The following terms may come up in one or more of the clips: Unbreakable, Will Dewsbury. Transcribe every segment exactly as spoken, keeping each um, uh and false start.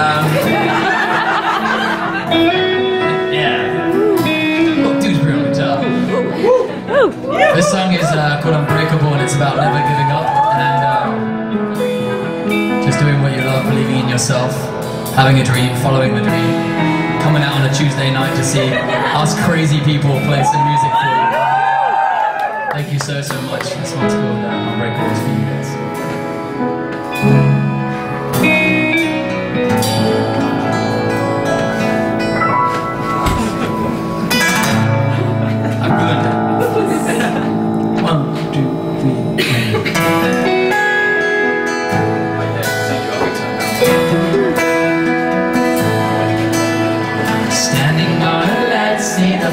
Um, yeah. Will Dewsbury on guitar. This song is uh, called Unbreakable, and it's about never giving up and uh, just doing what you love, believing in yourself, having a dream, following the dream, coming out on a Tuesday night to see us crazy people play some music for you. Thank you so, so much. This one's called uh, Unbreakable for you guys.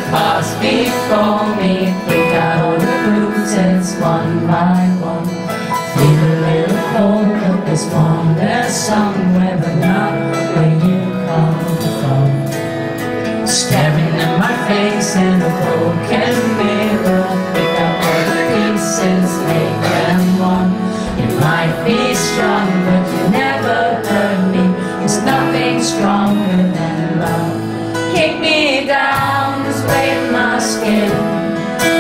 Pass before me, pick out all the bruises one by one. Leave a little hole, but there's one there somewhere, but not where you come from. Staring at my face in a broken mirror, pick out all the pieces, make them one. You might be strong, but you never hurt me. There's nothing stronger than love. Kick me down, just wave my skin.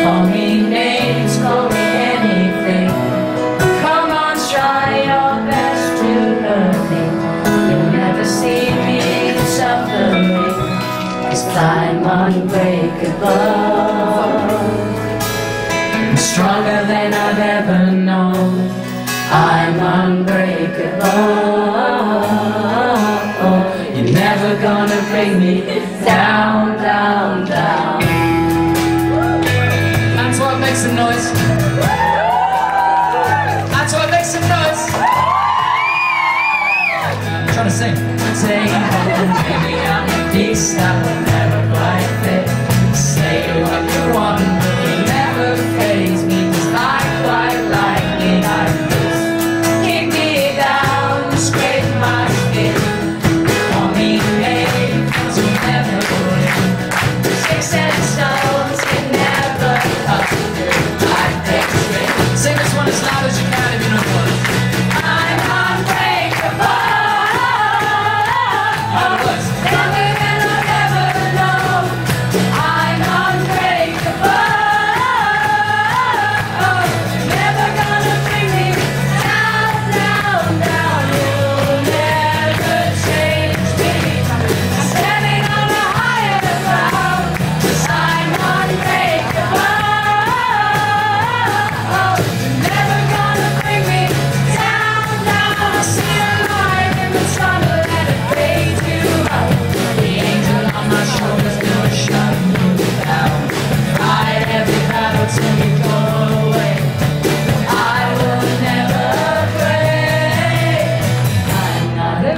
Call me names, call me anything. Come on, try your best to hurt me. You'll never see me suffering. 'Cause I'm unbreakable. I'm stronger than I've ever known. I'm unbreakable. You're never gonna bring me down, down, down. That's why I make some noise. That's why I make some noise. I'm trying to sing. Take hold, baby, I'm the peace that will never quite fit. Say what you want, but you'll never faze me, 'cause I quite like it like this. Kick me down, scrape my skin. As loud as you can if you know what. I'm unbreakable. Stronger than I've ever known. I'm unbreakable. You're never gonna bring me down, down, down. You'll never change me. I'm standing on a higher ground. I'm unbreakable.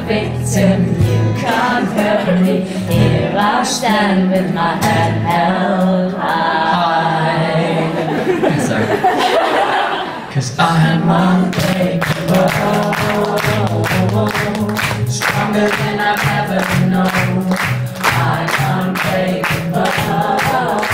Victim, you can't hurt me. Here I stand with my head held high. 'Cause I'm unbreakable, stronger than I've ever known. I'm unbreakable.